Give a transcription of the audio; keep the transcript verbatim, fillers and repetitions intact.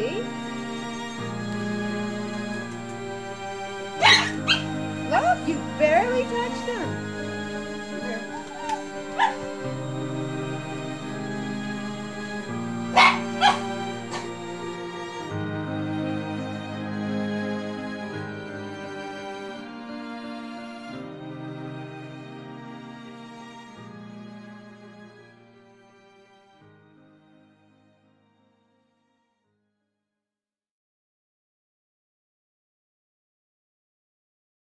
see? Nope, you barely touched them.